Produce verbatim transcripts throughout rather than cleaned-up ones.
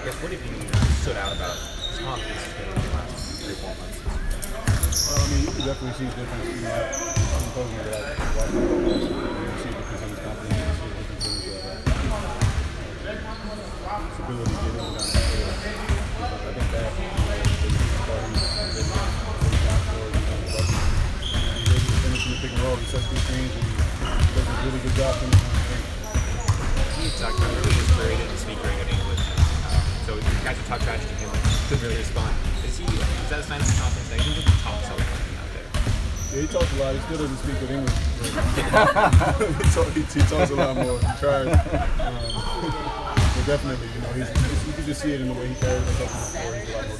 I guess what have you stood out about confidence in the last three or four months? Well, I mean, you can definitely see the difference. You know, I'm talking about watching the players. You can see the difference in his confidence. You can see the difference in his ability to get up and down the field. I think that is important. Finishing the pick and roll, he sets these screens, and he does a really good job finishing the game. You talked about really his grade and his speed grade in English. So if you guys would talk trash to him, couldn't really respond. Is he? Is that a sign of confidence? That he doesn't talk so much out there. Yeah, he talks a lot. He still doesn't speak good English. he, talk, he, he talks a lot more. He tries. Um, but definitely, you know, he's, he's, you can just see it in the way he carries himself before. He's a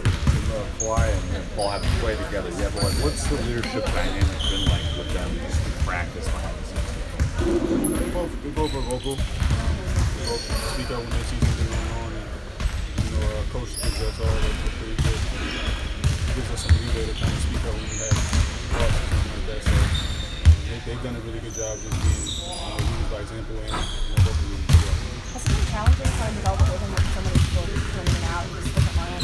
lot more confident. Kawhi and Paul haven't played together yet, but like, what's the leadership dynamic been like with them? Just practice behind the scenes. We both, we both are vocal. Um, we both speak out when they see something going on. Coach gives us all the pretty good. Gives us some leeway to kind of speak up when we have thoughts or something like that. So they, they've done a really good job just being uh, used by example and that's a really good job. Has it been challenging trying to develop with him with so many people coming out and just different lines?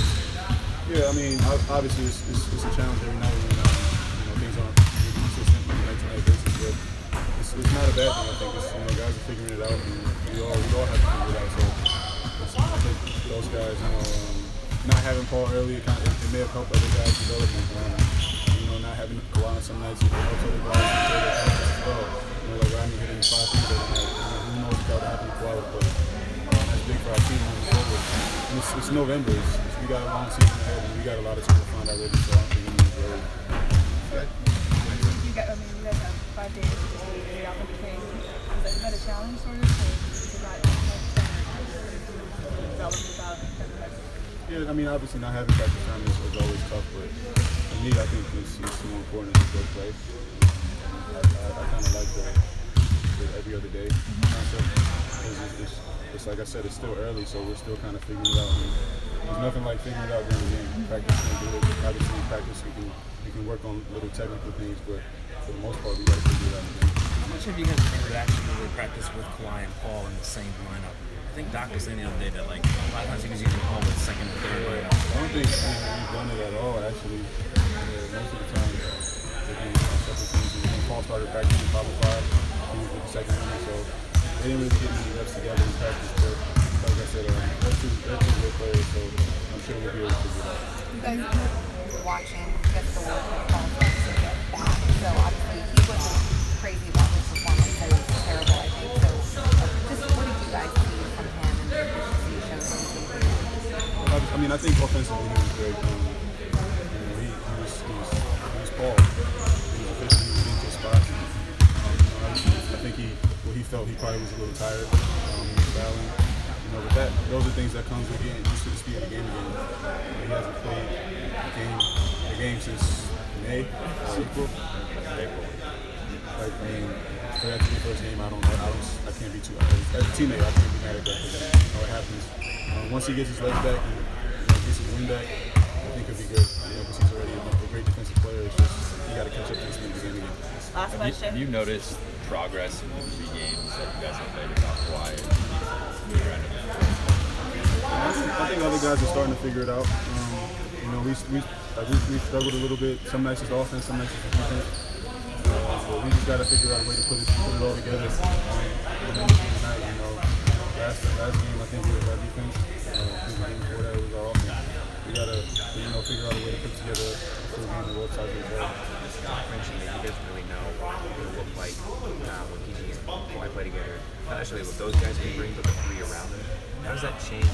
Yeah, I mean, obviously it's, it's, it's a challenge every now and then. You know, things aren't really consistent on a night-to-night basis, but it's, it's not a bad thing. I think it's, you know, guys are figuring it out, and we all we all have to figure it out. So. Those guys, you know, um, not having Paul earlier, it, kind of, it may have helped other guys develop. Um, you know, not having Kawhi on some nights, it helps other guys develop as well. You know, like Rodney hitting five feet every night. You know, who knows about having Kawhi, but um, that's big for our team on the forward. And it's, it's November. It's, it's, we got a long season ahead, and we got a lot of time to find out already, so I don't think we need to worry. You guys have five days to just figure out the thing. Is that a challenge, sort of? Yeah, I mean, obviously not having practice time is, is always tough, but for me, I think it's, it's more important to go play. I, I, I kind of like the, the every other day concept. It's, it's, it's, it's like I said, it's still early, so we're still kind of figuring it out. And there's nothing like figuring it out during the game. Practice can do it. Obviously, in practice you can, you can work on little technical things, but for the most part, we got to figure it out. How much have you guys been able to actually really practice with Kawhi and Paul in the same lineup? I think Doc was saying the other day that like a lot of times he was using Paul with second and third lineup. I don't think we've done it at all actually. Yeah, most of the time they did separate things. When Paul started practicing five and five, he was with the second one, so they didn't really get any reps together in practice. But like I said, um, that's two good players, so I'm sure we'll be able to do that. You guys were watching get the work that Paul was to get back, so obviously he wasn't crazy about his performance. That was terrible, I think. So just what did you guys do? I mean, I think offensively he was very good. You know, he, he was he was he was Paul. He was efficient. He was into his spots. Um, you know, I, I think he what well, he felt he probably was a little tired. Um, he was battling. You know, but that those are things that comes with getting used to the speed of the game again. You know, he hasn't played a game a game since May, April, April. Like I mean, for that to be the first game, I don't I don't I can't be too as a teammate I can't be mad at that. You know, it happens. Um, once he gets his legs back and you know, gets his wing back, I think he'll be good. You know, because he's already a great defensive player. It's just you got to catch up to this game again. Last question. Have you, have you noticed progress in the games that you guys have played about Kawhi? I think other guys are starting to figure it out. Um, you know, we we, like we we struggled a little bit. Some nights it's offense, some nights it's defense. Uh, but we just got to figure out a way to put it put it all together. Um, Last, last game, I think it was our defense. Uh, the game before that was our offense. We gotta, you know, figure out a way to put together a full game of work side of the ball. Doc mentioned that you guys really know what it will look like uh, when he and Kawhi play together. Not necessarily what those guys can bring, but the three around them. How does that change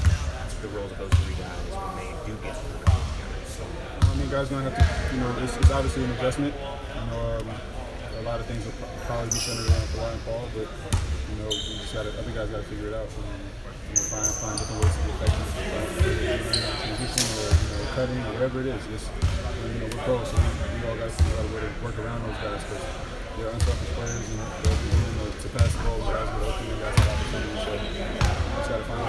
the roles of those three guys when they do get to the ball together? So, I mean, guys gonna have to, you know, it's, it's obviously an adjustment. You know, um, a lot of things will probably be centered around Kawhi and Paul, but. You know, we just gotta, other guys got to figure it out. Um, you know, find, find different ways to get back to the transition or you know, cutting or whatever it is. Just, you know, we're pros, so we, we all got to figure out a way to work around those guys because they're unselfish players and they'll be willing to pass the ball. Guys with open, guys with opportunities. So we just got to find